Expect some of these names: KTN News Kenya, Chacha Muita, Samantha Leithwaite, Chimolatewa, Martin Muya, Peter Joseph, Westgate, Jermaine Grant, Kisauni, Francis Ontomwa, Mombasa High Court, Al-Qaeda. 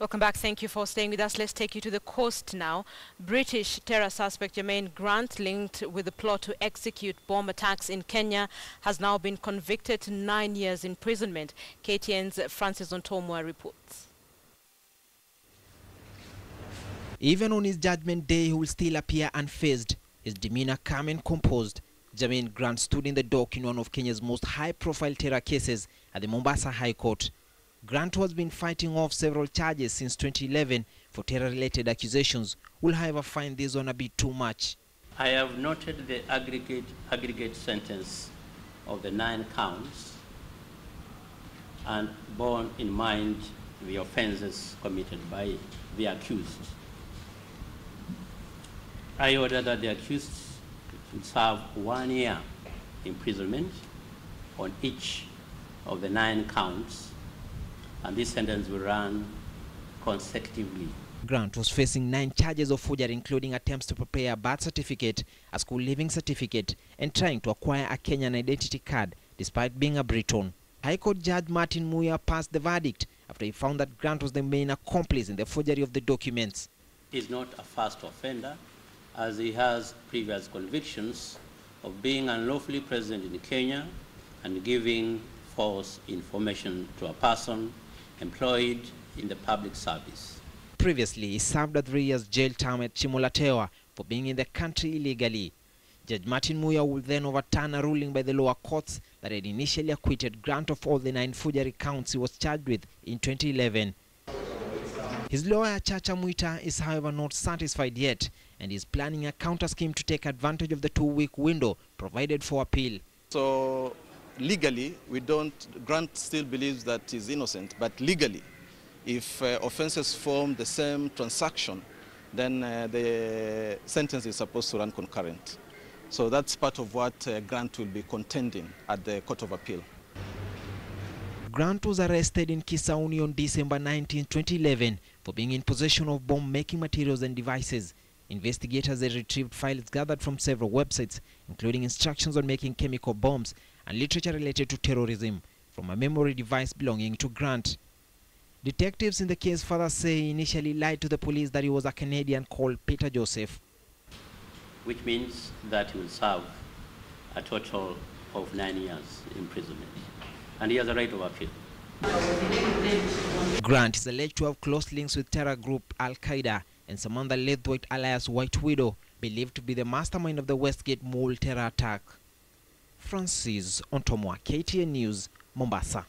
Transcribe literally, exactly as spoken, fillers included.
Welcome back. Thank you for staying with us. Let's take you to the coast now. British terror suspect Jermaine Grant, linked with the plot to execute bomb attacks in Kenya, has now been convicted to nine years imprisonment. K T N's Francis Ontomwa reports. Even on his judgment day, he will still appear unfazed, his demeanor calm and composed. Jermaine Grant stood in the dock in one of Kenya's most high-profile terror cases at the Mombasa High Court. Grant, who has been fighting off several charges since twenty eleven for terror-related accusations, will however find this one a bit too much. I have noted the aggregate, aggregate sentence of the nine counts and borne in mind the offenses committed by the accused. I order that the accused would serve one year imprisonment on each of the nine counts, and this sentence will run consecutively. Grant was facing nine charges of forgery, including attempts to prepare a birth certificate, a school leaving certificate, and trying to acquire a Kenyan identity card, despite being a Briton. High Court Judge Martin Muya passed the verdict after he found that Grant was the main accomplice in the forgery of the documents. He's not a first offender, as he has previous convictions of being unlawfully present in Kenya and giving false information to a person employed in the public service. Previously, he served a three years jail term at Chimolatewa for being in the country illegally. Judge Martin Muya will then overturn a ruling by the lower courts that had initially acquitted Grant of all the nine forgery counts he was charged with in twenty eleven. His lawyer, Chacha Muita, is however not satisfied yet and is planning a counter scheme to take advantage of the two-week window provided for appeal. So, legally, we don't, Grant still believes that he's innocent, but legally, if uh, offenses form the same transaction, then uh, the sentence is supposed to run concurrent. So that's part of what uh, Grant will be contending at the Court of Appeal. Grant was arrested in Kisauni on December nineteenth, twenty eleven for being in possession of bomb-making materials and devices. Investigators had retrieved files gathered from several websites, including instructions on making chemical bombs and literature related to terrorism from a memory device belonging to Grant. Detectives in the case further say he initially lied to the police that he was a Canadian called Peter Joseph. Which means that he will serve a total of nine years imprisonment. And he has a right of appeal. Grant is alleged to have close links with terror group Al-Qaeda and Samantha Leithwaite alias White Widow, believed to be the mastermind of the Westgate mall terror attack. Francis Ontomwa, K T N News, Mombasa.